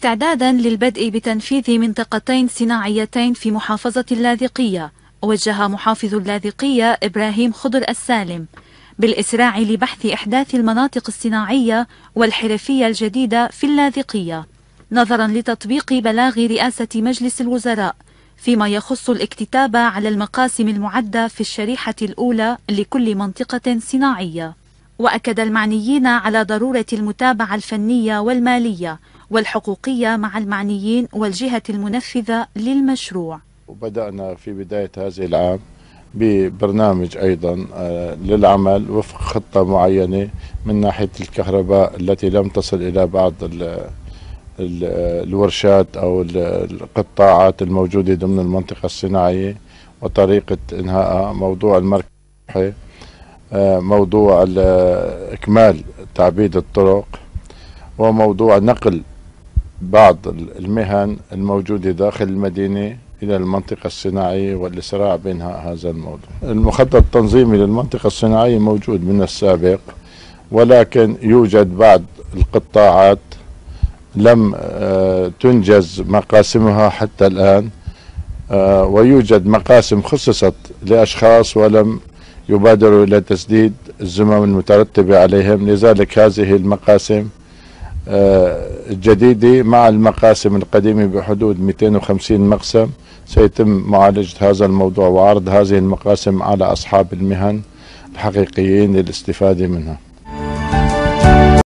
استعدادا للبدء بتنفيذ منطقتين صناعيتين في محافظة اللاذقية، وجه محافظ اللاذقية إبراهيم خضر السالم بالإسراع لبحث إحداث المناطق الصناعية والحرفية الجديدة في اللاذقية نظرا لتطبيق بلاغ رئاسة مجلس الوزراء فيما يخص الاكتتاب على المقاسم المعدة في الشريحة الأولى لكل منطقة صناعية. وأكد المعنيين على ضرورة المتابعة الفنية والمالية والحقوقية مع المعنيين والجهة المنفذة للمشروع. وبدأنا في بداية هذا العام ببرنامج أيضا للعمل وفق خطة معينة من ناحية الكهرباء التي لم تصل إلى بعض الورشات أو القطاعات الموجودة ضمن المنطقة الصناعية وطريقة إنهائها، موضوع المركبة، موضوع إكمال تعبيد الطرق، وموضوع نقل بعض المهن الموجودة داخل المدينة إلى المنطقة الصناعية والإسراع بإنهاء هذا الموضوع. المخطط التنظيمي للمنطقة الصناعية موجود من السابق، ولكن يوجد بعض القطاعات لم تنجز مقاسمها حتى الآن، ويوجد مقاسم خصصت لأشخاص ولم يبادروا إلى تسديد الذمم المترتبة عليهم، لذلك هذه المقاسم الجديدة مع المقاسم القديمة بحدود 250 مقسم سيتم معالجة هذا الموضوع وعرض هذه المقاسم على أصحاب المهن الحقيقيين للاستفادة منها.